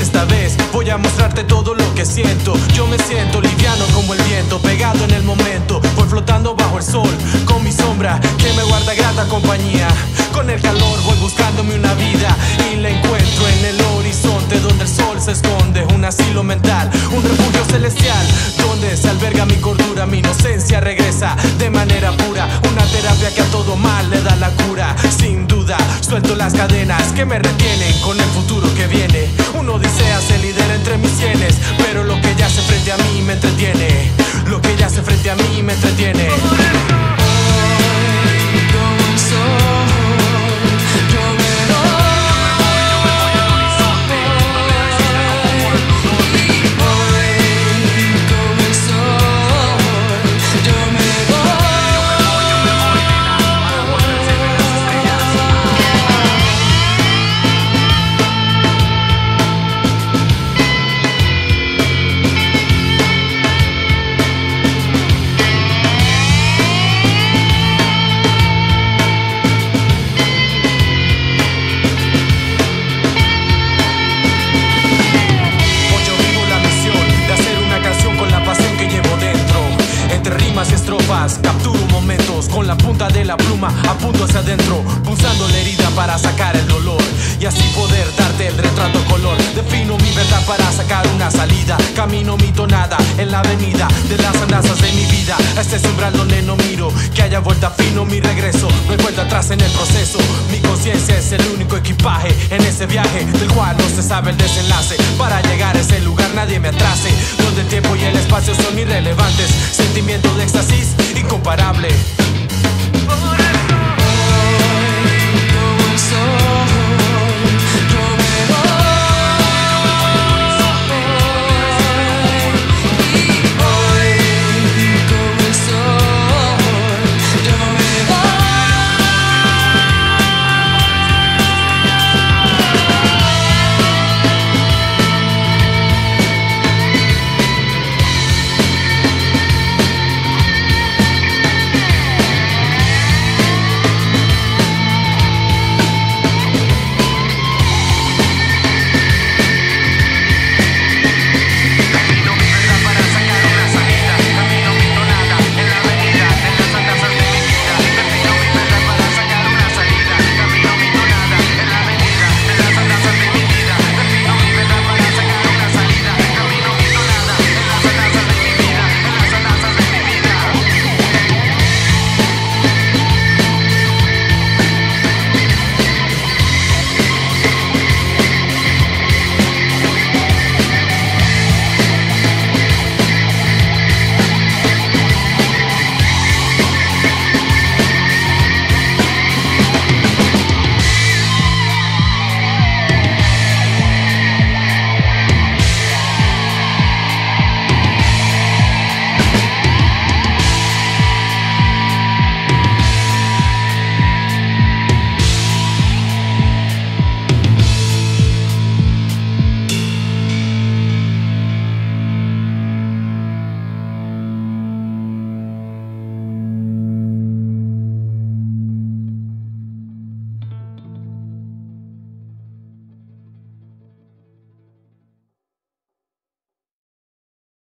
Esta vez voy a mostrarte todo lo que siento. Yo me siento liviano como el viento, pegado en el momento, voy flotando bajo el sol, con mi sombra que me guarda grata compañía. Con el calor voy buscándome una vida y la encuentro en el horizonte, donde el sol se esconde, un asilo mental, un refugio celestial, donde se alberga mi cordura, mi inocencia regresa de manera pura, una terapia que a todo mal le da la cura. Sin duda, suelto las cadenas que me retienen con el futuro que viene. Una odisea se lidera entre mis sienes, pero lo que yace frente a mí me entretiene. Lo que yace frente a mí me entretiene. Capturo momentos con la punta de la pluma, apunto hacia adentro, punzando la herida para sacar el dolor y así poder darte el retrato color. Defino mi verdad para sacar una salida, camino mi tonada en la avenida de las andanzas de mi vida. Este es umbral donde no miro que haya vuelta fino mi regreso, no hay vuelta atrás en el proceso. Mi conciencia es el único equipaje en ese viaje del cual no se sabe el desenlace. Para llegar a ese lugar nadie me atrase, donde el tiempo y el espacio son irrelevantes. Sentimiento de éxtasis incomparable.